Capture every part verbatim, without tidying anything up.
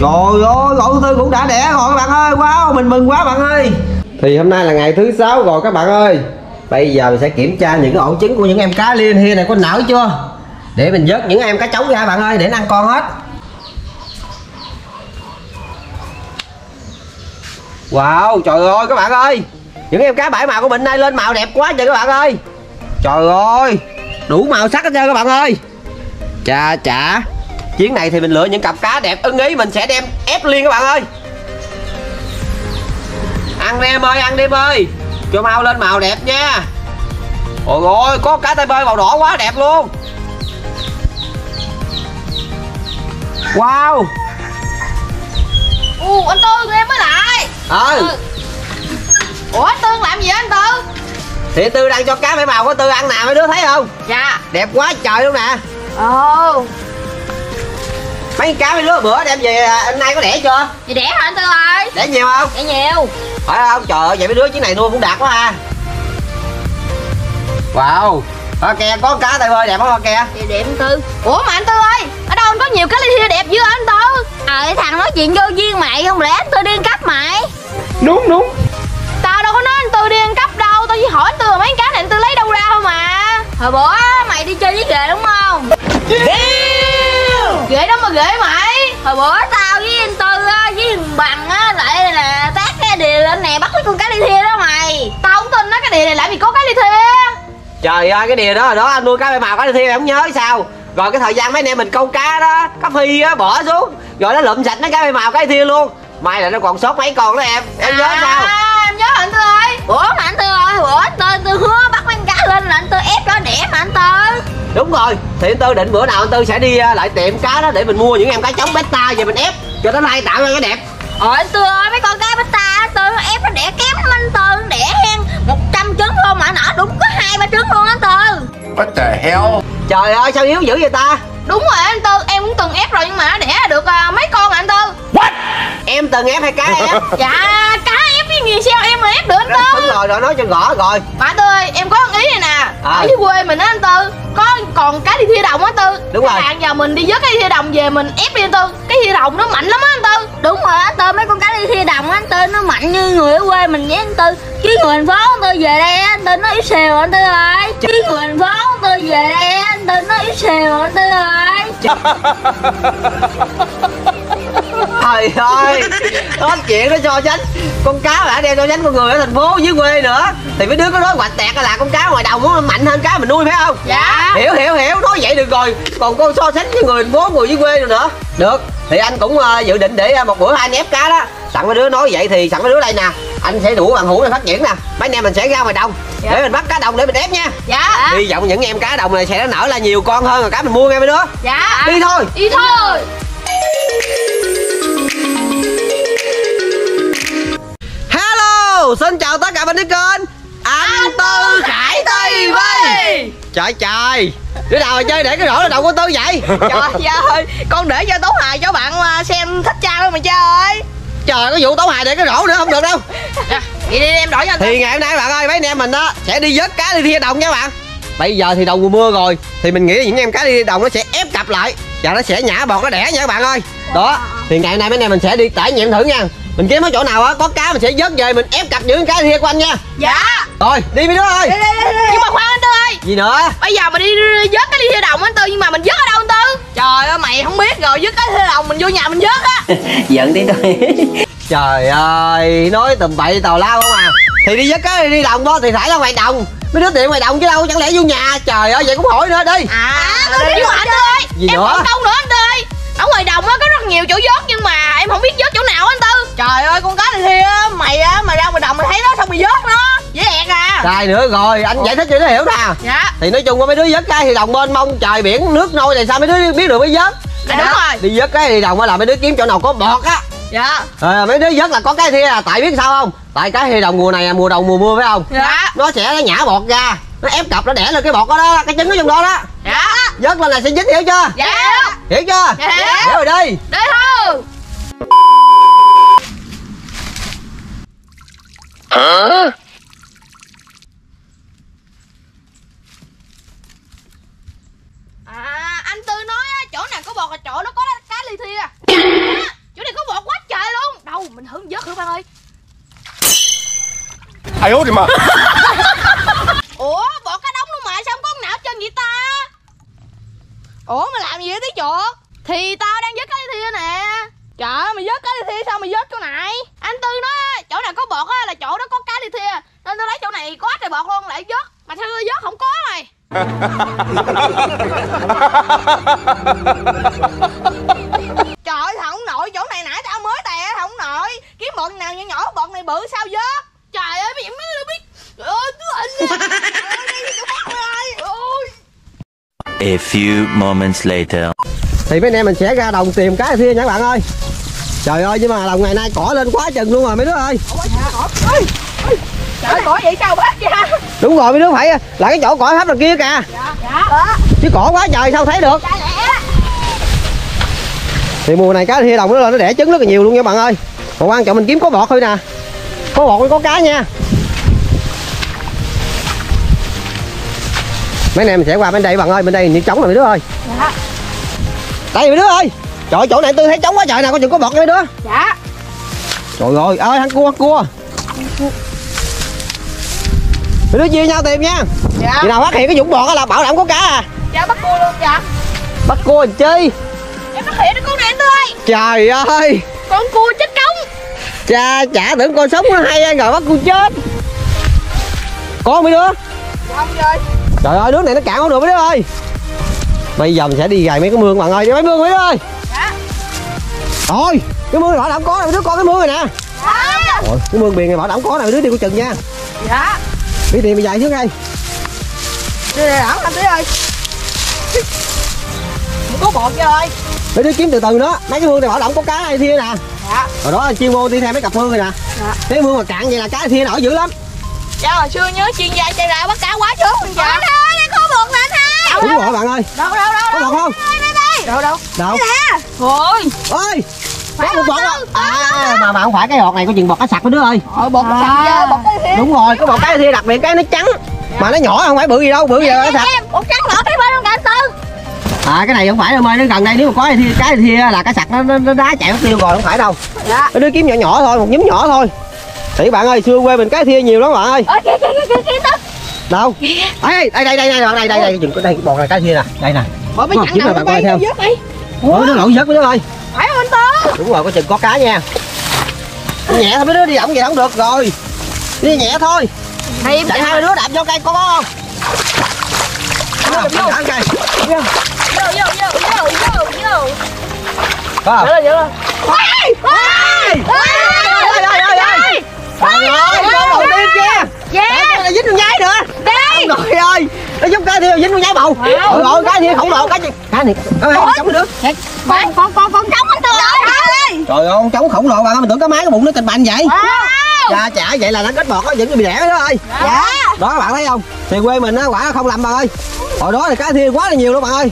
Trời ơi, lộ tư cũng đã đẻ rồi các bạn ơi. Wow, mình mừng quá bạn ơi. Thì hôm nay là ngày thứ sáu rồi các bạn ơi. Bây giờ mình sẽ kiểm tra những cái ổ trứng của những em cá liên hiên này có nở chưa, để mình vớt những em cá trống ra bạn ơi, để nó ăn con hết. Wow, trời ơi các bạn ơi, những em cá bảy màu của mình nay lên màu đẹp quá trời các bạn ơi. Trời ơi, đủ màu sắc hết trơn các bạn ơi. Chà chà, chuyến này thì mình lựa những cặp cá đẹp ưng ý, mình sẽ đem ép liên các bạn ơi. Ăn đi em ơi, ăn đi em ơi, cho mau lên màu đẹp nha. Ôi ôi, có cá tay bơi màu đỏ quá đẹp luôn. Wow. Ồ, anh Tư tụi em mới lại. Ờ ừ. Ủa anh Tư làm gì anh Tư? Thì Tư đang cho cá bảy màu của Tư ăn nè, mấy đứa thấy không? Dạ. Đẹp quá trời luôn nè. Ồ, mấy cá mấy đứa bữa đem về hôm nay có đẻ chưa? Vậy đẻ hả anh Tư ơi? Đẻ nhiều không? Đẻ nhiều. Phải không? Trời ơi, vậy mấy đứa chuyến này nuôi cũng đạt quá ha. Wow. Hoa kè có cá tay bơi đẹp không hoa kè? Vậy đẹp anh Tư. Ủa mà anh Tư ơi, ở đâu anh có nhiều cá ly hiên đẹp dữ anh Tư? Ờ à, thằng nói chuyện vô duyên mày, không lẽ anh Tư đi ăn cắp mày? Đúng đúng. Tao đâu có nói anh Tư đi ăn cắp đâu, tao chỉ hỏi anh Tư là mấy cá này anh Tư lấy đâu ra không mà. Hồi bữa mày đi chơi với ghệ đúng không? Ghệ đó mà ghệ mày. Hồi bữa tao với anh Tư á, với thằng Bằng á, lại là tác cái đìa lên nè bắt cái con cá ly thia đó mày. Tao không tin á, cái đìa này lại bị có cá ly thia. Trời ơi, cái đìa đó rồi đó, anh nuôi cá bảy màu cá ly thia mày không nhớ sao? Rồi cái thời gian mấy anh em mình câu cá đó, cá phi á bỏ xuống, rồi nó lụm sạch nó cá bảy màu cá ly thia luôn. May là nó còn sót mấy con đó em, em à, nhớ sao? Em nhớ anh Tư ơi. Ủa mà anh Tư ơi, bữa anh Tư, anh Tư hứa bắt mấy con cá lên là anh Tư ép nó đẻ mà anh Tư. Đúng rồi, thì anh Tư định bữa nào anh Tư sẽ đi lại tiệm cá đó để mình mua những em cá trống beta về mình ép cho nó lai tạo ra cái đẹp. Ờ anh Tư ơi, mấy con cá beta anh Tư ép nó đẻ kém lắm anh Tư, đẻ hen một trăm trứng thôi mà nở đúng có hai ba trứng luôn anh Tư. What the hell? Trời ơi sao yếu dữ vậy ta? Đúng rồi anh Tư, em cũng từng ép rồi nhưng mà nó đẻ được uh, mấy con anh Tư. What? Em từng ép hay cá ép? Dạ cá ép với gì sao em mà ép được anh Tư. Đúng rồi, rồi nói cho rõ rồi. Mà anh Tư ơi, em có ý này nè à. Ở dưới quê mình á anh Tư có còn cá đi thia đồng á Tư. Đúng rồi. Bạn giờ mình đi vớt cái thia đồng về mình ép đi anh Tư. Cái thia đồng nó mạnh lắm á anh Tư. Đúng rồi anh Tư, mấy con cá đi thia đồng á anh Tư nó mạnh như người ở quê mình nhé anh Tư. Chứ người thành phố anh Tư về đây á anh Tư nó yếu xèo anh Tư ơi. Chứ người thành phố anh Tư về đây á anh Tư nó yếu xèo anh Tư ơi. Trời ơi, nói chuyện nó cho tránh. Con cá đã đem cho tránh con người ở thành phố dưới quê nữa. Thì mấy đứa có nói hoạch tẹt là con cá ngoài đồng nó mạnh hơn cá mình nuôi phải không? Dạ. Hiểu hiểu hiểu, nói vậy được rồi. Còn con so sánh với người thành phố người dưới quê rồi nữa. Được, thì anh cũng uh, dự định để uh, một bữa hai anh ép cá đó. Sẵn mấy đứa nói vậy thì sẵn mấy đứa đây nè, anh sẽ đủ bạn hữu để phát triển nè. Mấy anh em mình sẽ ra ngoài đồng, dạ, để mình bắt cá đồng để mình ép nha. Dạ. Hy vọng những em cá đồng này sẽ nở ra nhiều con hơn rồi cá mình mua nghe mấy đứa. Dạ. Đi thôi. Đi thôi. Hello, xin chào tất cả bạn đến kênh Anh Tư Khải ti vi. Trời trời, đứa nào mà chơi để cái rổ lên đầu của Tư vậy? Trời ơi, con để cho Tố Hài cho bạn xem thích cha thôi mà cha ơi. Trời, có vụ Tố Hài để cái rổ nữa không được đâu. Nè, đi đi em đổi cho anh Tư. Thì ngày hôm nay bạn ơi, mấy anh em mình á sẽ đi vớt cá đi thia đồng nha bạn. Bây giờ thì đầu mùa mưa rồi, thì mình nghĩ những em cá đi thia đồng nó sẽ ép cặp lại và nó sẽ nhả bọt nó đẻ nha các bạn ơi. Đó, thì ngày hôm nay mấy anh em mình sẽ đi trải nghiệm thử nha. Mình kiếm ở chỗ nào á có cá mình sẽ vớt về mình ép cặp những cái thia của anh nha. Dạ. Rồi đi mấy đứa ơi. Đi, đi, đi, đi. Nhưng mà khoan anh Tư ơi. Gì nữa? Bây giờ mình đi vớt cái thia đồng anh Tư, nhưng mà mình vớt ở đâu anh Tư? Trời ơi mày không biết rồi, vớt cái thia đồng mình vô nhà mình vớt á. Giận tí tôi. Trời ơi, nói tùm bậy tào lao không à. Thì đi vớt cái đi đồng đó thì phải ra ngoài đồng. Mấy đứa tiệm ngoài đồng chứ đâu chẳng lẽ vô nhà. Trời ơi vậy cũng hỏi nữa đi. À, à tôi biết rồi anh Tư ơi. Gì em nữa? Em còn công nữa anh Tư ơi. Ở ngoài đồng á có rất nhiều chỗ vớt nhưng mà em không biết vớt chỗ nào anh Tư. Trời ơi con cá này thia á mày á mày ra ngoài đồng mày thấy nó xong mày vớt nó dễ ẹt à. Sai nữa rồi anh. Ủa, giải thích cho nó hiểu nè. Dạ. Thì nói chung có mấy đứa vớt cá thì đồng bên mông trời biển nước nôi này sao mấy đứa biết được mới vớt. Dạ đúng rồi. Đi vớt cái thì đồng á là mấy đứa kiếm chỗ nào có bọt á. Dạ. À, mấy đứa vớt là có cái thia là tại biết sao không? Tại cái thia đồng mùa này mùa đầu mùa mưa phải không? Dạ. Nó sẽ nó nhả bọt ra, nó ép cặp nó đẻ lên cái bọt đó, đó cái trứng nó trong đó đó. Dạ. Vớt lên là sẽ dính hiểu chưa? Dạ. Hiểu chưa? Dạ. Hiểu rồi đi. Đi thôi. Hả? À, anh Tư nói á, chỗ nào có bọt là chỗ nó có cá ly thia. Chỗ này Ai ố thì mà. Ủa bỏ cái đống luôn mà sao không có não chân vậy ta? Ủa mày làm gì vậy tí chuột? Thì tao đang vớt cái thia nè. Trời mày vớt cái thia sao mày vớt chỗ này? Anh Tư nói chỗ nào có bọt á là chỗ đó có cái thia, nên tôi lấy chỗ này có trời bọt luôn lại vớt. Mà sao vớt không có mày? Trời không nội chỗ này nãy tao mới tè không nội. Cái bọt nào nhỏ nhỏ bọt này bự sao vớt? Trời ơi mày mới biết. Ôi anh nha. A few moments later. Thì mấy anh em mình sẽ ra đồng tìm cá thia nha các bạn ơi. Trời ơi nhưng mà đồng ngày nay cỏ lên quá chừng luôn rồi mấy đứa ơi. Trời cỏ vậy sao bác vậy? Đúng rồi mấy đứa phải là cái chỗ cỏ hết đằng kia kìa. Dạ, dạ. Chứ cỏ quá trời sao thấy được. Thì mùa này cá thia đồng nó đẻ trứng rất là nhiều luôn nha các bạn ơi. Còn quan trọng mình kiếm có bọt thôi nè. Có bọt mới có cá nha. Mấy anh em mình sẽ qua bên đây các bạn ơi, bên đây như trống rồi mấy đứa ơi. Dạ. Đây mấy đứa ơi. Trời ơi, chỗ này tôi thấy trống quá trời nè, có chừng có bọt nha mấy đứa. Dạ. Trời ơi, ơi ăn cua ăn cua. Mấy đứa chia nhau tìm nha. Dạ. Khi nào phát hiện cái vũng bọt là bảo đảm có cá à. Dạ bắt cua luôn dạ. Bắt cua làm chi? Em phát hiện được con này anh Tư ơi. Trời ơi. Con cua chết cống. Chà chả tưởng con sống nó hay rồi bắt cua chết. Có mấy đứa? Dạ không rồi. Trời ơi đứa này nó cạn không được mấy đứa ơi. Bây giờ mình sẽ đi gài mấy cái mương bạn ơi, đi mấy mương mấy đứa ơi. Dạ. Rồi, cái mương này bảo đảm có nè mấy đứa coi cái mương này nè. Dạ. Rồi, cái mương biển này bảo đảm có nè mấy đứa đi coi chừng nha. Dạ. Đi tìm mày dài trước đây. Đi này đảo anh Tí ơi. Không có bọt nha ơi. Mấy đứa kiếm từ từ đó, mấy cái mương này bảo đảm có cá hay thia nè. Dạ. Rồi đó chuyên môn đi theo mấy cặp mương rồi nè. Dạ. Cái mương mà cạn vậy là cá thia nổi dữ lắm. Dạ hồi xưa nhớ chuyên gia chạy ra bắt cá quá chứ mình dạ. Đúng đâu, rồi bạn ơi. Đâu đâu đâu. Có bọt không? Đây. Đâu đâu. Đâu. Nè. Ôi. Ôi. Có một bọt không? À mà mà không phải cái hột này có chừng bọt cá sặc đó đứa ơi. Ờ bọt cá sặc à. Bọt cái thia. Đúng rồi, có bọt cá thia đặc biệt cái nó trắng. Dạ. Mà nó nhỏ không phải bự gì đâu, bự gì nó sặc. Bọt trắng nhỏ cái bên không cả Tư. À cái này không phải đâu ơi, nó gần đây nếu mà có cái thia, cái thia là cá sặc nó nó đá chạy mất tiêu rồi không phải đâu. Dạ. Đứa kiếm nhỏ nhỏ thôi, một nhúm nhỏ thôi. Thì bạn ơi, xưa quê mình cá thia nhiều lắm bạn ơi. Ôi kìa kìa kìa Tư. Đâu? Đây đây đây đây đây bạn đây đây đây chừng đây bọt là cá thia nè. Đây nè. Bỏ mấy chặng nào bạn theo. Ủa nó lộn vớt mấy đứa ơi. Phải không anh Tư? Đúng rồi, có chừng có cá nha. Nhẹ thôi mấy đứa đi ổng vậy không được rồi. Đi nhẹ thôi. Đây hai đứa đạp vô cây có không? Đạp vô cây. Vô vô vô vô vô vô. Có. Dở dở. Ôi! Ôi! Trời ơi, con đầu tiên kia. Dạ. Nó dính con nhái nữa. Đi. Trời ơi, nó giúp cá thia dính con nhái bầu. Trời ơi, cá thia khổng lồ cá gì? Cá này. Con trống nữa. Con con con con trống anh Tư ơi. Trời ơi, con trống khổng lồ bạn ơi, mình tưởng cá mái cái bụng nó tình bành vậy. Chà chả vậy là nó kết bọt nó vẫn bị đẻ đó ơi. Dạ. Đó các bạn thấy không? Thì quê mình á quả không lầm bạn ơi. Hồi đó thì cá thia quá là nhiều luôn bạn ơi.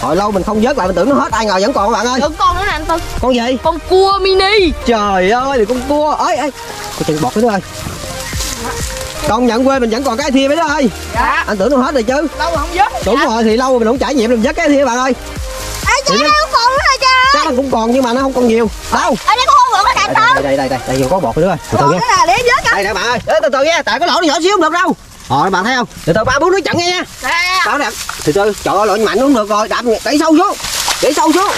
Hồi lâu mình không vớt lại mình tưởng nó hết ai ngờ vẫn còn bạn ơi. Tưởng con nữa nè anh Tư. Con gì? Con cua mini. Trời ơi thì con cua. Ơi ơi. Có chừng bọt nữa ơi. Công nhận quê mình vẫn còn cá thia mấy đứa ơi. Dạ. Anh tưởng nó hết rồi chứ. Lâu không vớt. Đúng dạ. Rồi thì lâu mình không trải nghiệm làm vớt cá thia bạn ơi. Ê chứ nó cũng còn nữa trời ơi. Chắc nó cũng còn nhưng mà nó không còn nhiều. Đâu? Ở đây có con bọt nó cạn. Đây đây đây, đây vừa có bọt nữa ơi. Từ từ nha. Để vớt coi. Đây nè bạn ơi. Từ từ nha, tại cái lỗ nó nhỏ xíu không được đâu. Rồi bạn thấy không? Từ từ ba bốn đứa chặn nha. Đó nè. Từ từ, trời ơi lội mạnh cũng được rồi, đạp đẩy sâu xuống. Để sâu xuống.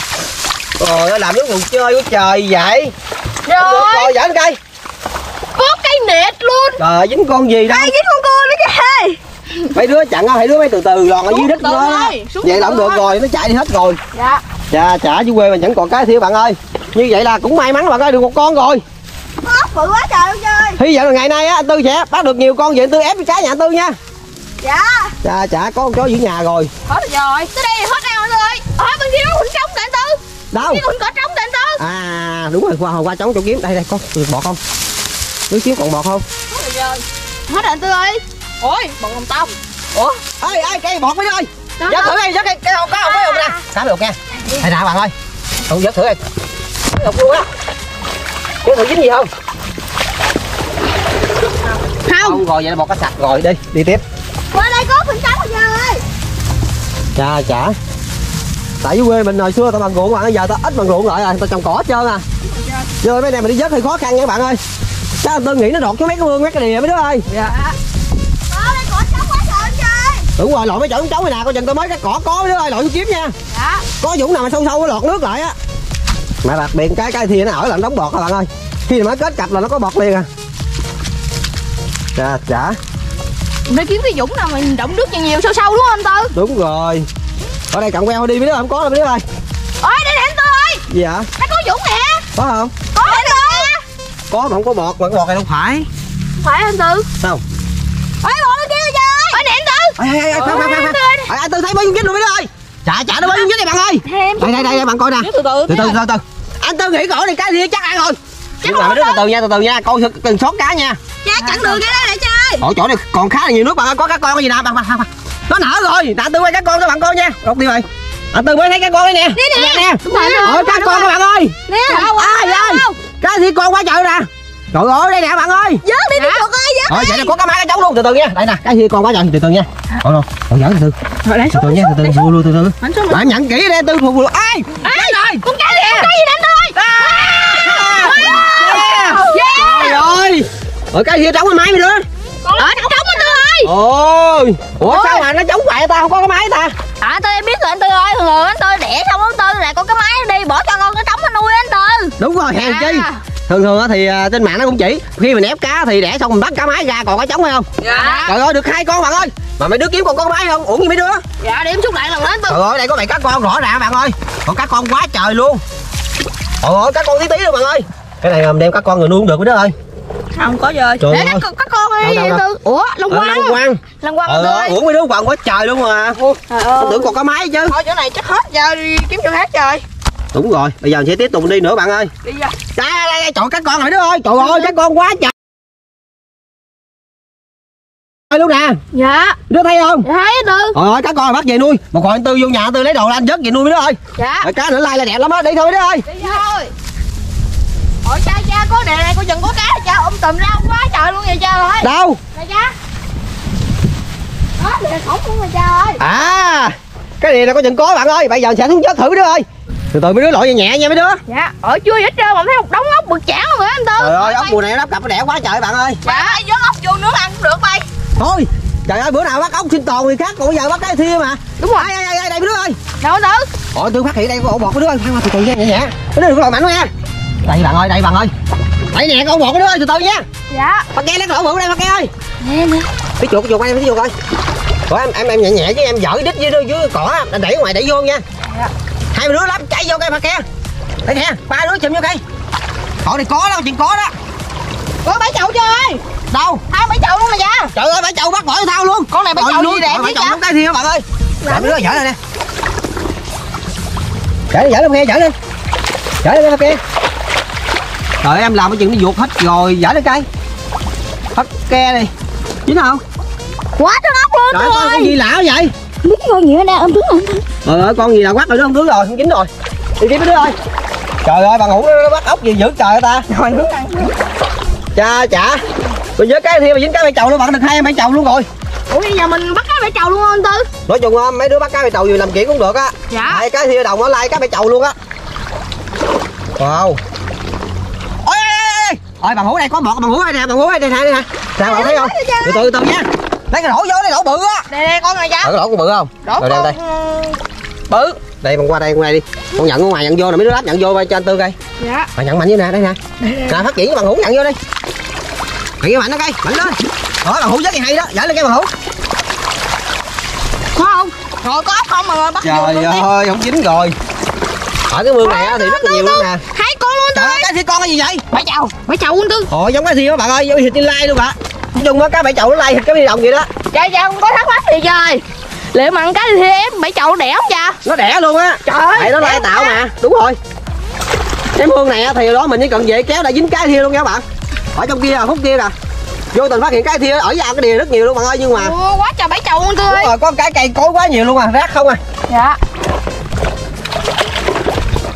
Trời ơi làm giống trò chơi của trời vậy. Rồi giỡn cây. Có cây nệt luôn. Trời ơi dính con gì đâu. Đây dính con cua nữa kìa. Mấy đứa chặn không? Mấy đứa mấy từ từ lòn ở dưới đất nữa. Vậy là không được rồi, nó chạy đi hết rồi. Dạ. Dạ chả dưới quê mình vẫn còn cá thia bạn ơi. Như vậy là cũng may mắn bạn ơi được một con rồi. Bự quá trời luôn chơi. Hy vọng là ngày nay á anh Tư sẽ bắt được nhiều con vậy anh Tư ép cái cá nhà anh Tư nha. Dạ. Dạ chả có con chó giữ nhà rồi. Hết rồi. Tới đây hết ao anh Tư ơi. Ở bên kia nó hụn trống để anh Tư. Đâu? Cái hụn cỏ trống để anh Tư. À đúng rồi, qua hồi qua trống chỗ kiếm đây đây có được bọt không? Nước kiếm còn bọt không? Hết rồi. Hết rồi anh Tư ơi. Ôi, bọt lòng tông. Ủa? Ơi ơi cây bọt mấy ơi. Vớt thử đi, vớt đi. Cái hộp cá hộp mấy hộp nè. Cá được nha. Đây nè bạn ơi. Không vớt thử đi. Cái hộp luôn á. Vớt thử dính gì không? Không. Không rồi vậy là bọt cá sặc rồi đi đi tiếp. Qua đây có phần trắng rồi trời ơi. Chà chả. Tại dưới quê mình hồi xưa tao bằng ruộng bạn bây giờ tao ít bằng ruộng lại rồi tao trồng cỏ hết trơn à. Giờ mấy anh em mình đi vớt hơi khó khăn nha các bạn ơi. Chắc anh Tư nghĩ nó đọt cho mấy cái mương, mấy cái đìa mấy đứa ơi. Dạ. Có lấy cỏ trống quá trời anh Trời. Đúng rồi, lội mấy chỗ trống này nè, coi chừng tôi mới cái cỏ có mấy đứa ơi, lội kiếm nha. Dạ. Có vũng nào mà sâu sâu nó lọt nước lại á. Mà đặc biệt cái cái thìa nó ở làm đóng bọt các bạn ơi. Khi mới kết cặp là nó có bọt liền à. Dạ, dạ. Mình kiếm cái dũng nào mình động nước nhiều nhiều sâu sâu đúng không anh Tư? Đúng rồi. Ở đây cặn queo đi mấy đứa, không có đâu mấy đứa ơi. Ôi đây nè anh Tư ơi. Gì hả? Nó có dũng nè. Có không? Có anh Tư nha. Có mà không có bọt, mà cái bọt này đâu phải. Không phải anh Tư. Sao? Ôi bọt nó kêu trời. Ôi nè anh Tư. Ê ê ê, không không không. Anh Tư thấy bơi dung chết rồi mấy đứa ơi. Chạy chạy nó bơi dung chết này bạn ơi. Đây đây đây bạn coi nè. Từ từ từ từ. Anh Tư nghĩ cổ này cái gì chắc ăn rồi. Chắc rồi mấy đứa từ từ nha, từ từ nha, coi từng số cá nha. Chắc chặn đường cái đây nè chơi. Ở chỗ này còn khá là nhiều nước bạn ơi, có cá con cái gì nè bạn bạn. Nó nở rồi, anh Tư ơi cá con cho bạn coi nha. Đột đi rồi. Anh Tư mới thấy cá con đây nè. Nè nè. Ôi cá con các bạn ơi. Nè. Ai ơi. Cá gì con quá trời nè. Trời ơi đây nè bạn ơi. Vớt đi đi chuột ơi, vớt. Rồi vậy là có cá má cá trống luôn, từ từ nha. Đây nè, cá gì con quá trời, từ từ nha. Thôi rồi, còn giỡn từ từ. Rồi để xuống. Từ từ nha, từ từ vô luôn từ từ. Bạn nhận kỹ đi Tư phục luôn. Ai? Đây rồi, con cá nè. Cái gì nè anh Tư ơi. Trời ơi. Ở cái gì trống cái máy mấy đứa. Ở trống anh Tư ơi. Ôi. Ủa sao mà nó trống vậy ta, không có cái máy ta. À tôi em biết rồi anh Tư ơi, thường anh Tư đẻ xong anh Tư lại con cái máy đi bỏ cho con cái trống nó nuôi anh Tư. Đúng rồi hèn chi. Thường thường thì trên mạng nó cũng chỉ khi mình ép cá thì đẻ xong mình bắt cá máy ra còn có trống hay không. Dạ. Trời ơi được hai con bạn ơi. Mà mấy đứa kiếm còn có cái máy không? Uổng như mấy đứa. Dạ điểm xúc lại lần đó anh Tư. Trời ơi đây có mày cá con rõ ràng bạn ơi. Còn cá con quá trời luôn. Trời ơi cá con tí tí luôn bạn ơi. Cái này đem cá con người nuôi cũng được mấy đứa ơi. Không có rồi. Để các con, các con ơi. Đâu, đâu, đâu. Ủa, lăng quăng. Lăng quăng. Lăng quăng rồi. Uổng mấy đứa quăng quá trời luôn mà. Tôi tưởng còn có máy chứ. Thôi chỗ này chắc hết giờ đi kiếm chỗ khác rồi. Đúng rồi, bây giờ mình sẽ tiếp tục đi nữa bạn ơi. Đi ra. Đây đây đây, chọn các con rồi đứa ơi. Trời ơi, các con quá trời. Luôn nè. Dạ. Đứa thấy không? Dạ thấy Tư. Trời ơi, cá con bắt về nuôi. Mà còn anh Tư vô nhà anh Tư lấy đồ ra anh vớt về nuôi mấy đứa ơi. Dạ. Rồi, cá nữa lai là đẹp lắm á, đi thôi mấy đứa ơi. Đi thôi. Ôi cha cha có đè này coi chừng có cá cha ôm tùm ra quá trời luôn vậy cha ơi. Đâu? Đây cha. Đó đè khổng luôn rồi cha ơi. À. Cái này là có chừng có bạn ơi. Bây giờ sẽ xuống chết thử mấy đứa ơi. Từ từ mấy đứa lội về nhẹ nha mấy đứa. Dạ. Ở chưa hết trơn mà thấy một đống ốc bực chản luôn rồi anh Tư. Trời ơi ốc mùa này nó cặp nó đẻ quá trời bạn ơi. Dạ. Dạ. Vớt ốc vô nước ăn cũng được bay. Thôi. Trời ơi bữa nào bắt ốc sinh tồn thì khác còn bây giờ bắt cái thia mà. Đúng rồi. Đây đây đây đây mấy đứa ơi. Đâu Tư. Ôi Tư phát hiện đây có ổ bọt mấy đứa ơi. Từ từ nha nhẹ nhẹ. Mấy đứa đừng có lội mạnh quá nha. Đây bạn ơi, đây bạn ơi. Đây nè con bọt cái đứa ơi, từ từ nha. Dạ. Bắt nghe nó lỗ bự đây bắt nghe ơi. Nè nè. Cái chuột cái chuột em cái chuột coi. Ủa em em em nhẹ nhẹ chứ em giở đít với dưới cỏ, anh đẩy ngoài đẩy vô nha. Dạ. Hai đứa lắm chạy vô cây bắt nghe. Đây nè, ba đứa chùm vô cây. Cỏ này có đâu, chuyện có đó. Ủa bãi chậu chơi. Đâu? Hai bãi chậu luôn nè dạ. Trời ơi bãi chậu bắt bỏ tao luôn. Con này bãi chậu gì đẹp vậy trời. Bãi cái thia bạn ơi. Làm đứa giở đây nè. Giở giở luôn nghe, giở đi. Giở đi bắt nghe. Trời em làm cái chuyện nó ruột hết rồi, dở lên cây. Bắt ke đi. Chính không? Quá nó ốc luôn. Trời ơi, con gì lạ vậy? Biết con gì nó đang ôm tướng không? Trời ơi, con gì là quắt rồi nó không tướng rồi, không chín rồi. Đi kiếm mấy đứa ơi. Trời ơi, bà ngủ nó bắt ốc gì dữ trời ta. Rồi hướng ăn. Cha chả. Mình với cái thì mà dính cái bãi chầu luôn bạn, được hai em bãi chầu luôn rồi. Ủa bây giờ mình bắt cá bãi chầu luôn anh Tư. Nói chung không, mấy đứa bắt cá bãi chầu gì làm chuyện cũng được á. Dạ. Hai cái thia đồng nó lai cá bãi chầu luôn á. Wow. Ôi bà hũ này có bọt, bà hũ đây nè, bà hũ đây nè, đây nè. Sao bà thấy không? Từ từ từ nha. Lấy cái rổ vô, lấy rổ bự á. Đây đây con này dạ. Cái rổ con bự không? Rồi đây đây. Bự. Đây con qua đây, qua đây đi. Con nhận ở ngoài nhận vô nè, mấy đứa lắp nhận vô qua cho anh Tư coi. Dạ. Bà nhận mạnh như nè, đây nè. Nè phát triển cái bà hũ nhận vô đi. Mạnh cái mạnh nó coi, mạnh lên. Đó bà hũ rất là hay đó, giở lên cái bà hũ. Có không? Rồi có ốc không mà bắt vô luôn đi. Trời ơi, không dính rồi. Ở cái mương này thì rất là nhiều luôn nè. Cái thịt con cái gì vậy? Bãi chậu, bãi chậu anh Tư. Ồ giống cái gì đó bạn ơi, giống thịt đi lai luôn bà. Nói chung á cá bãi chậu nó lai thịt cái đi đồng vậy đó. Trời trời không có thắc mắc gì trời. Liệu mà ăn cá thì em bãi chậu đẻ không cha? Nó đẻ luôn á. Trời ơi. Tại nó lai tạo mà. Đúng rồi. Cái mương này thì đó mình chỉ cần dễ kéo đã dính cá thia luôn nha bạn. Ở trong kia khúc kia nè. Vô tình phát hiện cái thia ở vào cái đìa rất nhiều luôn bạn ơi nhưng mà. Ồ, quá trời bãi chậu anh Tư ơi. Đúng rồi có cái cây cối quá nhiều luôn à, rác không à. Dạ.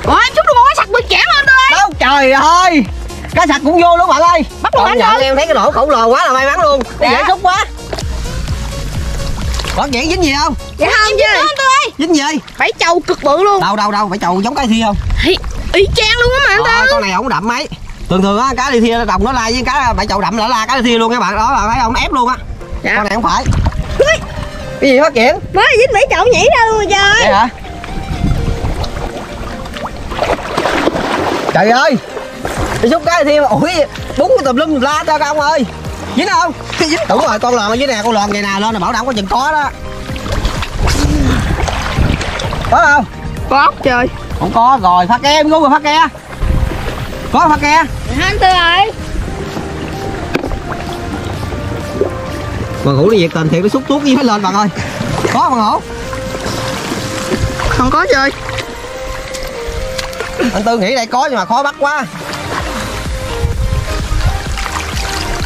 Ủa chút luôn có sặc bự chẻ anh Tư. Đâu trời ơi. Cá sặc cũng vô luôn bạn ơi. Bắt luôn anh ơi. Em thấy cái nổ khổng lồ quá là may mắn luôn. Dạ. Dễ xúc quá. Còn vậy dính gì không? Dạ không chứ anh Tư ơi. Dính gì? Bãi chầu cực bự luôn. Đâu đâu đâu, bãi chầu giống cái thia không? Ý, ý chang luôn á mà anh Tư. Con này ổng đậm mấy. Thường thường á, cá đi thia đồng nó lai với cá bãi chậu đậm là la cá đi thia luôn các bạn. Đó là thấy không, ép luôn á. Dạ. Con này không phải. Ui. Cái gì hết chuyện? Mới dính bãi chậu nhảy ra luôn trời. Vậy hả? Trời ơi. Đi xúc cá đi thia mà ủi búng cái tùm lum la cho các ông ơi. Dính không? Cái dính đủ rồi, con lòn ở dưới nè, con lòn ngày nào lên là bảo đảm có chừng có đó. Có không? Có trời. Không có rồi, phát ke em rồi, phát ke. Có phát ke. Anh Tư ơi. Bằng Hữu đi việc tình thiệt nó xúc tuốt với phải lên bạn ơi. Có không Bằng Hữu? Không có trời. Anh Tư nghĩ đây có nhưng mà khó bắt quá.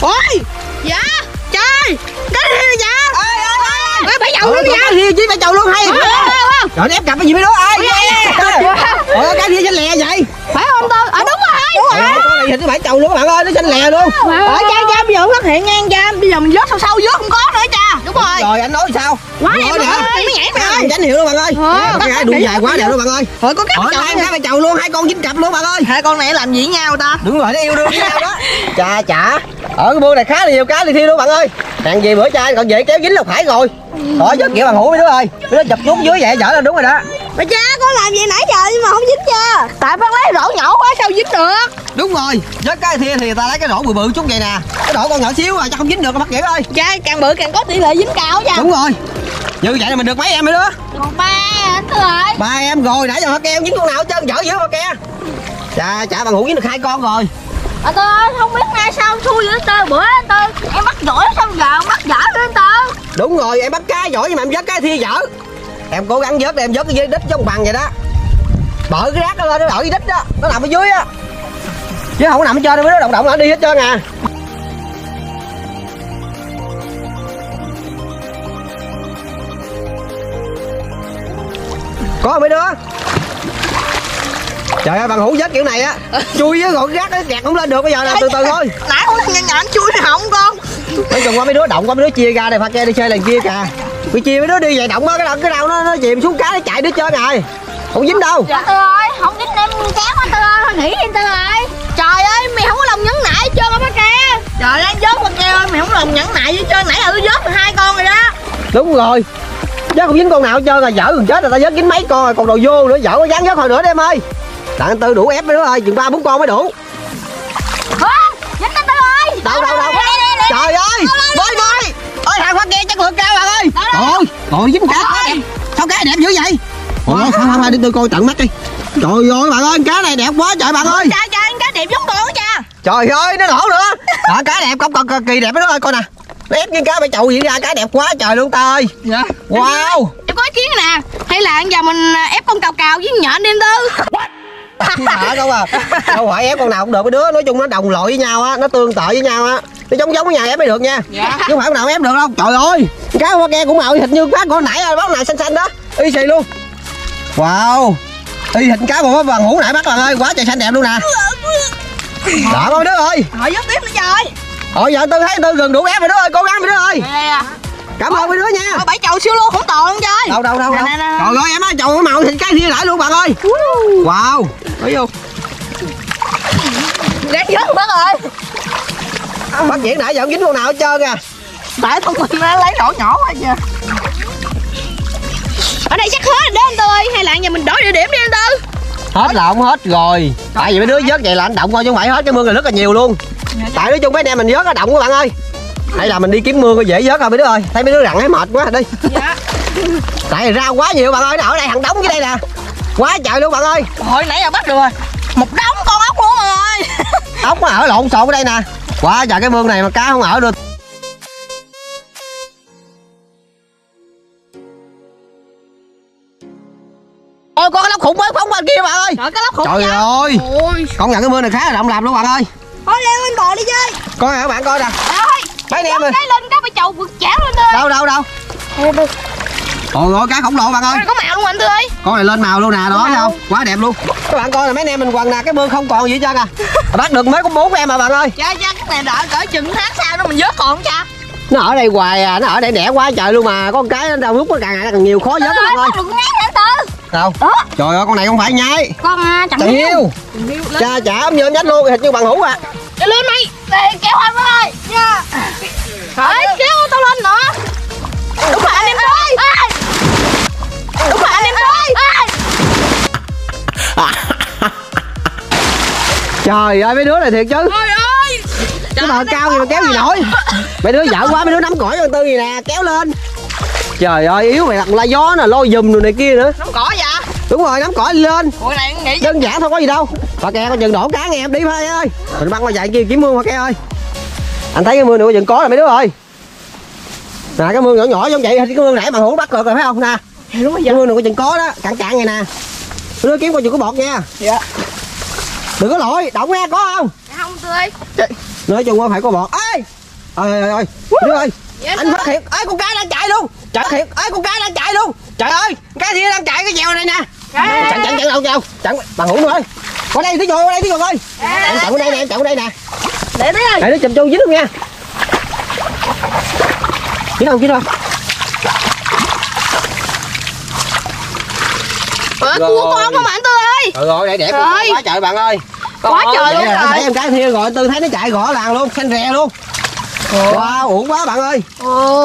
Ôi! Dạ! Trời! Cái gì vậy? Ơi ơi ơi. Ê, bãi chậu luôn nha. Cái gì với bãi chậu luôn hay. Trời ép cặp cái gì mấy đứa ơi. Ủa cái gì chanh lè vậy? Phải không Tư? Ờ đúng rồi. Đúng rồi. Con này hình cái bãi chậu luôn các bạn ơi, nó chanh lè luôn. Ở cha cha bây giờ phát hiện ngang cha, bây giờ mình vớt sâu sâu vớt không có nữa cha. Đúng rồi. Rồi anh nói sao? Quá đẹp rồi. Mới nhảy mày ơi. Chánh hiệu luôn bạn ơi. Cái đuôi dài quá đẹp luôn bạn ơi. Thôi có cặp chậu hai bãi chậu luôn, hai con dính cặp luôn bạn ơi. Hai con này làm gì nhau ta? Đúng rồi, nó yêu đương với nhau đó. Cha chả. Ở cái bữa này khá là nhiều cá đi thi luôn bạn ơi. Hàng gì bữa trai còn dễ kéo dính là phải rồi. Khỏi vớt kiểu Bằng Hữu mấy đứa ơi. Nó chụp xuống dưới vậy dở là đúng rồi đó. Mà cha có làm gì nãy giờ nhưng mà không dính chưa? Tại bác lấy rổ nhỏ quá sao dính được? Đúng rồi, vớt cái thia thì ta lấy cái rổ bự bự chút vậy nè. Cái rổ con nhỏ xíu rồi chắc không dính được bác vậy ơi. Cha càng bự càng có tỷ lệ dính cao cha. Đúng rồi. Như vậy là mình được mấy em mấy đứa? Còn ba em rồi. Ba em rồi, nãy giờ họ kêu dính con nào hết trơn, dở dữ mà kìa. Cha chả Bằng Hữu dính được hai con rồi. À, Tư ơi, không biết nay sao xui vậy Tư, bữa anh Tư em bắt giỏi xong giờ bắt dở nữa anh Tư. Đúng rồi, em bắt cá giỏi nhưng mà em vớt cái thia dở. Em cố gắng vớt để em vớt cái dưới đít cho bằng vậy đó. Bỡ cái rác nó lên, nó đổi dưới đít đó, nó nằm ở dưới á. Chứ không nằm ở trên đâu, nó động động nó đi hết trơn à. Có không mấy đứa? Trời ơi, Bằng Hữu vớt kiểu này á, chui với gọn rác nó kẹt không lên được bây giờ nè, từ từ thôi. Nãy con nhỏ nhỏ chui nó hỏng con. Mấy chừng qua mấy đứa động qua mấy đứa chia ra đây, pha ke đi chơi lần kia kìa. Bị chia mấy đứa đi vậy động á, cái đầu cái đầu nó nó chìm xuống cá nó chạy đứa chơi rồi. Không dính đâu. Dạ Tư ơi, không dính em kéo anh Tư ơi, nghỉ đi Tư ơi. Trời ơi, mày không có lòng nhẫn nại hết trơn á pha ke. Trời ơi, vớt pha ke ơi, mày không có lòng nhẫn nại hết trơn, nãy giờ tôi vớt được hai con rồi đó. Đúng rồi. Vớt không dính con nào hết trơn rồi, dở gần chết rồi, ta vớt dính mấy con rồi, còn đồ vô nữa, dở có dán vớt hồi nữa đi em ơi. Đặng anh Tư đủ ép nữa ơi, chừng ba bốn con mới đủ. Không, dính anh Tư ơi. Đâu đâu đâu. Trời ơi, bơi bơi. Ôi hàng hoa kia chất lượng cao bạn ơi. Trời ơi, dính cá quá đẹp. Sao cá đẹp dữ vậy? Ôi không không không, đi tôi coi tận mắt đi. Trời ơi bạn ơi, cá này đẹp quá trời bạn ơi. Trời ơi, cá đẹp giống con cha. Trời ơi, nó nổ nữa. Đó cá đẹp không còn cực kỳ đẹp đó ơi coi nè. Nó ép cái cá bãi chậu vậy ra cá đẹp quá trời luôn ta ơi. Dạ. Wow. Em có ý kiến nè, hay là giờ mình ép con cào cào với nhện đi anh Tư. Hả không à, đâu phải ép con nào cũng được, cái đứa nói chung nó đồng loại với nhau á, nó tương tự với nhau á, nó giống giống với nhau ép mới được nha. Dạ. Chứ không phải con nào ép được đâu. Trời ơi, cá hoa ke cũng màu thịt như cá con nãy rồi, bắt này xanh xanh đó y xì luôn. Wow, y thịt cá của Bằng Hữu nãy bắt bạn ơi, quá trời xanh đẹp luôn nè. Đó mấy đứa ơi, hỏi giúp tiếp nữa trời. Ôi giờ Tư thấy Tư gần đủ ép rồi đứa ơi, cố gắng mấy đứa ơi. À. Cảm ơn mấy đứa nha. Ở bãi chậu siêu luôn không tồn luôn chơi. Đâu đâu đâu. Nè, đâu. Nè, nè. Trời ơi em ơi, chậu màu thịt cá thia lại luôn bạn ơi. Wow. Thấy vô. Ráng vớt bác ơi. Bác diễn nãy giờ không dính con nào hết trơn à. Tại tụi mình nó lấy đổ nhỏ quá kìa. Ở đây chắc hết rồi đó anh Tư ơi, hay là nhà mình đổi địa điểm đi anh Tư. Hết lộn hết rồi. Tại vì mấy đứa vớt vậy là anh động thôi chứ không phải hết cái mương này rất là nhiều luôn. Tại nói chung mấy anh em mình vớt nó động các bạn ơi. Hay là mình đi kiếm mương có dễ vớt thôi mấy đứa ơi. Thấy mấy đứa rặn thấy mệt quá đi. Dạ. Tại ra quá nhiều bạn ơi, nó ở đây hàng đống dưới đây nè. Quá trời luôn bạn ơi. Hồi nãy giờ bắt được rồi. Một đống con ốc luôn rồi ơi. Ốc nó ở lộn xộn ở đây nè. Quá trời cái mương này mà cá không ở được. Ôi con cái lóc khủng mới phóng bên kia bạn ơi. Trời, cái lóc khủng. Trời nha. Ơi. Ôi. Con nhận cái mương này khá là động làm luôn bạn ơi. Thôi leo lên bờ đi chơi. Coi nè các bạn coi nè. Mấy anh em ơi. Cái lên cá bãi chậu vượt chảo lên thôi. Đâu đâu đâu. Ôi ơi cá khổng lồ bạn ơi. Có màu luôn anh Tư ơi. Con này lên màu luôn nè, đó thấy không? Quá đẹp luôn. Các bạn coi là mấy anh em mình quần nè, cái mương không còn gì hết trơn à. Bắt được mới có bốn em mà bạn ơi. Cha cha cái này đợi cỡ chừng tháng sau nó mình vớt còn không cha. Nó ở đây hoài à, nó ở đây đẻ quá trời luôn mà. Có một cái đâu lúc nó càng ngày nó càng nhiều khó vớt lắm bạn ơi. Đừng ngán hả Tư. Sao? Đó. Trời ơi, con này không phải nhái. Con à, chẳng yêu. Cha chả ấm nhớ nhách luôn, thịt như bằng hũ à. Đi lên mày. Để kéo anh ơi. Nha. Hỡi kéo tao lên nữa. Đúng rồi anh em ơi. Đúng rồi anh em ơi. Trời ơi, mấy đứa này thiệt chứ. Trời ơi. Cái bờ cao gì mà kéo gì nổi. Mấy đứa dở quá, mấy đứa nắm cõi con Tư gì nè, kéo lên. Trời ơi, yếu mày đặt la gió nè, lôi dùm rồi này kia nữa. Nắm cỏ vậy? Đúng rồi, nắm cỏ lên. Ủa này nghĩ đơn giản thôi có gì đâu. Bà kè con chừng đổ cá nghe em đi thôi ơi. Mình băng qua dạy kia kiếm mương bà kè ơi. Anh thấy cái mương này có chừng có rồi mấy đứa ơi. Nè cái mương nhỏ nhỏ giống vậy, cái mương nãy bạn Hữu bắt được rồi phải không nè? Đúng rồi. Cái mương này có chừng có đó, cạn cạn này nè. Mấy đứa kiếm coi chừng có bọt nha. Dạ. Đừng có lội, động nghe có không? Không tươi. Nói chung không phải có bọt. Ê! Ơi ơi ơi. Đứa ơi. Dạ, anh phát hiện, ơi con cá đang chạy luôn. Trời thiệt, ơi con cá đang chạy luôn. Trời ơi, cá kia đang chạy cái dèo này nè. Chạy chạy chạy đâu đâu. Chạy bằng hũ ơi. Qua đây tí vô, qua đây tí vô coi. Em chạy qua đây nè, em chạy qua đây nè. Để tí ơi. Để nó chùm chu dính không nha. Dính không, dính không? Ủa cua con không mà anh Tư ơi. Trời ơi, để đẻ cua quá trời bạn ơi. Quá trời luôn rồi. Thấy em cá kia rồi, Tư thấy nó chạy gõ làng luôn, xanh rè luôn. Wow, uổng quá bạn ơi.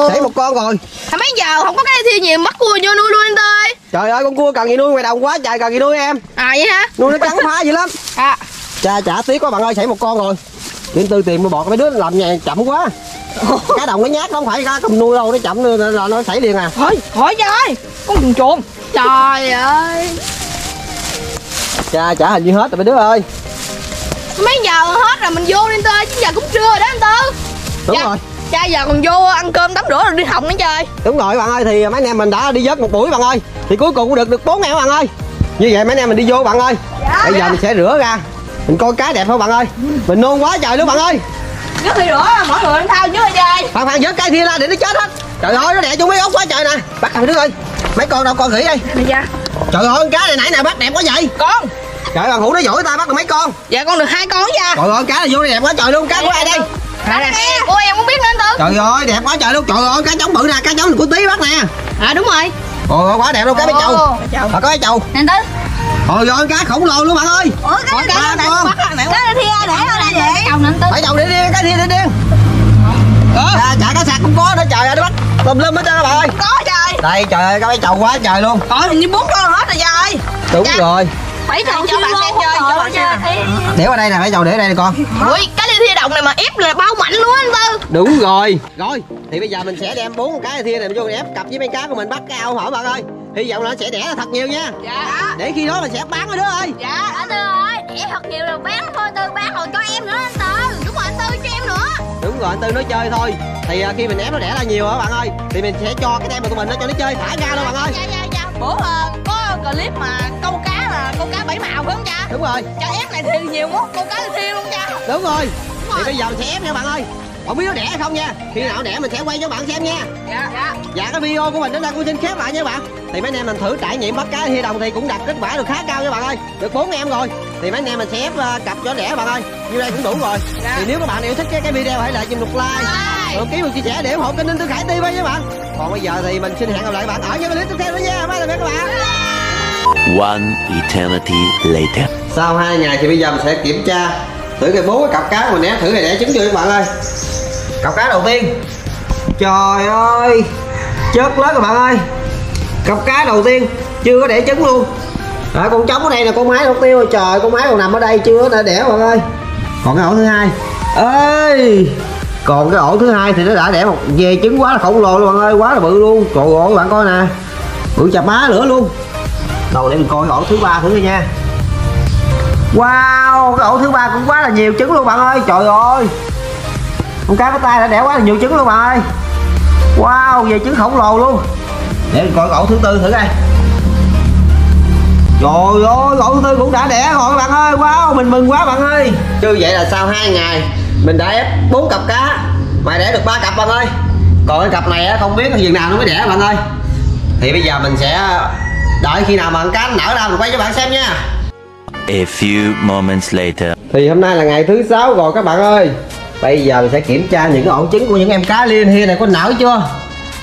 Sảy một con rồi. Mấy giờ không có cái thi nhiều mất cua vô nuôi luôn anh Tư. Trời ơi con cua cần gì nuôi ngoài đồng quá trời cần gì nuôi em. À vậy hả? Nuôi nó trắng phá dữ lắm. À. Cha chả tiếc quá bạn ơi, sảy một con rồi. Anh Tư tìm mua bọt mấy đứa làm nhà chậm quá. Cá đồng nó nhát không phải cá không nuôi đâu, nó chậm là nó sảy liền à. Thôi, khỏi trời ơi. Con chuồn chuồn. Trời ơi. Cha chả hình như hết rồi mấy đứa ơi. Mấy giờ hết rồi mình vô đi anh Tư, chứ giờ cũng trưa rồi đó anh Tư. Đúng dạ. Rồi. Cha giờ còn vô ăn cơm tắm rửa rồi đi học nữa chơi. Đúng rồi bạn ơi, thì mấy anh em mình đã đi vớt một buổi bạn ơi. Thì cuối cùng cũng được được bốn ngàn bạn ơi. Như vậy mấy anh em mình đi vô bạn ơi. Dạ, bây dạ. Giờ mình sẽ rửa ra. Mình coi cá đẹp không bạn ơi. Mình nôn quá trời luôn bạn ơi. Nước thì rửa, mọi người ăn thao chứ rồi chơi. Bạn bạn vớt cái thia ra để nó chết hết. Trời ơi nó đẻ chung mấy ốc quá trời nè. Bắt thằng đứa ơi. Mấy con đâu con gỉ đây. Dạ, dạ. Trời ơi cá này nãy nào bắt đẹp quá vậy. Con. Trời ơi, Hữu nó giỏi ta bắt được mấy con. Dạ con được hai con dạ. Trời ơi cá này vô này đẹp quá trời luôn. Cá dạ, của ai đây? Nè. Ôi em không biết nữa anh Tư. Trời ơi đẹp quá trời luôn. Trời ơi cá trống bự nè, cá trống của Tí bắt nè. À đúng rồi. Ôi quá đẹp luôn cá mấy chầu. Mà có mấy chầu. Nè Tư. Trời ơi cá khổng lồ luôn bạn ơi. Ủa cái cá này bắt nè. Cá thia để ở đây vậy. Chồng anh Tư. Phải chồng đi đi cá thia đi đi. Ờ. Chả cá sạc cũng có đó trời ơi nó bắt tùm lum hết trơn các bạn ơi. Có trời. Đây trời ơi cá mấy chầu quá trời luôn. Trời hình như bốn con hết rồi trời. Đúng rồi. Bảy chầu cho bạn xem chơi, cho bạn xem. Để qua đây nè, bảy chầu để ở đây nè con. Ui cá thia đồng này mà ép là bao mạnh luôn anh Tư. Đúng rồi. Rồi thì bây giờ mình sẽ đem bốn con cá thia này vô ép cặp với mấy cá của mình bắt cá ao hổ bạn ơi. Hy vọng là nó sẽ đẻ thật nhiều nha. Dạ. Để khi đó mình sẽ bán rồi đó ơi. Dạ. Anh Tư ơi, đẻ thật nhiều là bán thôi Tư, bán rồi cho em nữa anh Tư. Đúng rồi anh Tư cho em nữa. Đúng rồi anh Tư nói chơi thôi. Thì khi mình ép nó đẻ ra nhiều hả bạn ơi, thì mình sẽ cho cái tem của mình nó cho nó chơi thả ra luôn bạn ơi. Dạ dạ dạ. Bữa có clip mà câu cá là câu cá bảy màu phải không cha? Đúng rồi. Cho ép này thì nhiều quá, câu cá thia luôn cha. Đúng rồi. Thì bây giờ mình sẽ ép nha bạn ơi. Không biết nó đẻ hay không nha. Khi nào đẻ mình sẽ quay cho bạn xem nha. Dạ. Dạ, dạ cái video của mình đến đây cũng xin khép lại nha bạn. Thì mấy anh em mình thử trải nghiệm bắt cá thia đồng thì cũng đạt kết quả được khá cao nha bạn ơi. Được bốn em rồi. Thì mấy anh em mình sẽ ép cặp cho đẻ bạn ơi. Như đây cũng đủ rồi. Dạ. Thì nếu các bạn yêu thích cái, cái video hãy lại giùm một like, một ký một chia sẻ để ủng hộ kênh Anh Tư Khải ti vi nha bạn. Còn bây giờ thì mình xin hẹn gặp lại bạn ở những clip tiếp theo nữa nha. Bye bye các bạn. One eternity later. Sau hai ngày thì bây giờ mình sẽ kiểm tra thử cái bố cái cặp cá mình né thử này để trứng chưa các bạn ơi. Cặp cá đầu tiên. Trời ơi. Chớp lớn các bạn ơi. Cặp cá đầu tiên chưa có đẻ trứng luôn. Rồi con trống ở đây là con mái đầu tiêu rồi. Trời con mái còn nằm ở đây chưa đã đẻ bạn ơi. Còn cái ổ thứ hai. Ơi. Còn cái ổ thứ hai thì nó đã đẻ một dề trứng quá là khổng lồ luôn bạn ơi, quá là bự luôn. Trời ơi bạn coi nè. Bự chà má nữa luôn. Đầu để mình coi cái ổ thứ ba thử nha. Wow, cái ổ thứ ba cũng quá là nhiều trứng luôn bạn ơi. Trời ơi. Con cá có tay đã đẻ quá là nhiều trứng luôn bạn ơi. Wow, về trứng khổng lồ luôn. Để mình coi cái ổ thứ tư thử coi. Trời ơi, ổ thứ tư cũng đã đẻ rồi bạn ơi. Wow, mình mừng quá bạn ơi. Như vậy là sau hai ngày mình đã ép bốn cặp cá mà đẻ được ba cặp bạn ơi. Còn cái cặp này không biết cái gì nào nó mới đẻ bạn ơi. Thì bây giờ mình sẽ đợi khi nào mà con cá nở ra mình quay cho bạn xem nha. A few moments later. Thì hôm nay là ngày thứ sáu rồi các bạn ơi. Bây giờ mình sẽ kiểm tra những cái ổ trứng của những em cá liên hia này có nở chưa.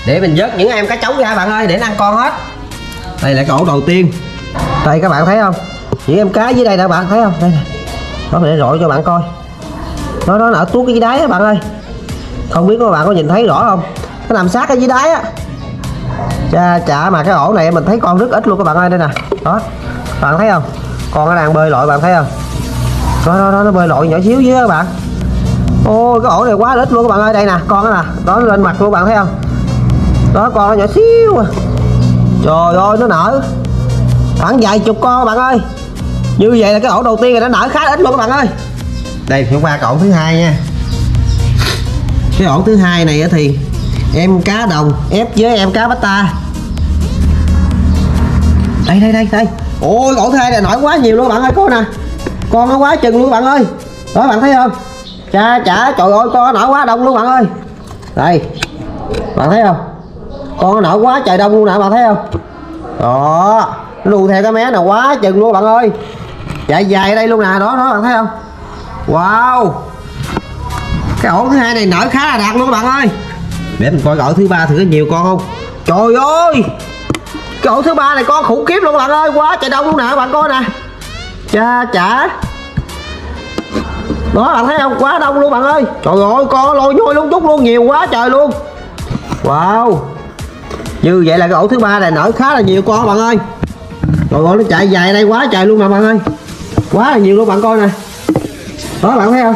Để mình vớt những em cá trống ra bạn ơi để ăn con hết. Đây là cái ổ đầu tiên. Đây các bạn thấy không, chị em cá dưới đây nè bạn thấy không, đây nè, nó để rọi cho bạn coi, nó nó nở tuốt cái dưới đáy á bạn ơi, không biết các bạn có nhìn thấy rõ không, nó nằm sát ở dưới đáy á. Chà, chả mà cái ổ này mình thấy con rất ít luôn các bạn ơi, đây nè, đó bạn thấy không, con nó đang bơi lội bạn thấy không, đó đó nó bơi lội nhỏ xíu dưới các bạn. Ôi cái ổ này quá ít luôn các bạn ơi, đây nè con đó nè, đó lên mặt luôn bạn thấy không, đó con nó nhỏ xíu, trời ơi nó nở khoảng vài chục con bạn ơi. Như vậy là cái ổ đầu tiên là nó nở khá ít luôn các bạn ơi. Đây phải qua cái ổ thứ hai nha. Cái ổ thứ hai này thì em cá đồng ép với em cá bát ta. Đây đây đây đây. Ôi ổ thứ hai này nổi quá nhiều luôn bạn ơi, coi nè. Con nó quá chừng luôn bạn ơi. Đó bạn thấy không? Cha chả trời ơi con nó nở quá đông luôn bạn ơi. Đây. Bạn thấy không? Con nó nở quá trời đông luôn nè bạn thấy không? Đó. Luôn theo cái mé nào quá chừng luôn bạn ơi, dài dài ở đây luôn nè, đó đó bạn thấy không. Wow, cái ổ thứ hai này nở khá là đạt luôn các bạn ơi. Để mình coi ổ thứ ba thử có nhiều con không. Trời ơi, cái ổ thứ ba này con khủng khiếp luôn bạn ơi, quá trời đông luôn nè bạn coi nè, cha chả đó bạn thấy không, quá đông luôn bạn ơi. Trời ơi con lôi nhôi lung túc luôn, nhiều quá trời luôn. Wow, như vậy là cái ổ thứ ba này nở khá là nhiều con bạn ơi. Trời ơi nó chạy dài đây quá trời luôn mà bạn ơi, quá là nhiều luôn bạn coi nè, đó bạn thấy không,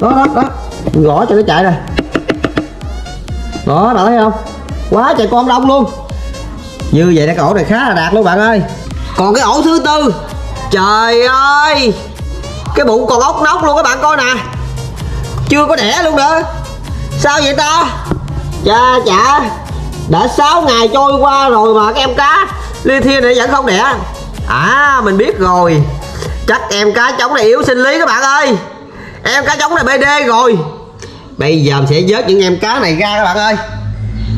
đó đó đó gõ cho nó chạy nè, đó bạn thấy không, quá trời con đông luôn. Như vậy là cái ổ này khá là đạt luôn bạn ơi. Còn cái ổ thứ tư, trời ơi cái bụng còn ốc nóc luôn các bạn coi nè, chưa có đẻ luôn nữa, sao vậy ta. Chà chà, đã sáu ngày trôi qua rồi mà các em cá Li Thiên này vẫn không đẻ. À mình biết rồi, chắc em cá trống này yếu sinh lý các bạn ơi, em cá trống này bê đê rồi. Bây giờ mình sẽ vớt những em cá này ra các bạn ơi,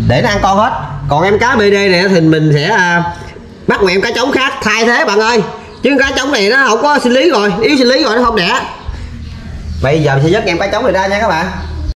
để nó ăn con hết. Còn em cá bê đê này thì mình sẽ à, bắt một em cá trống khác thay thế bạn ơi, chứ cá trống này nó không có sinh lý rồi, yếu sinh lý rồi nó không đẻ. Bây giờ mình sẽ vớt em cá trống này ra nha các bạn.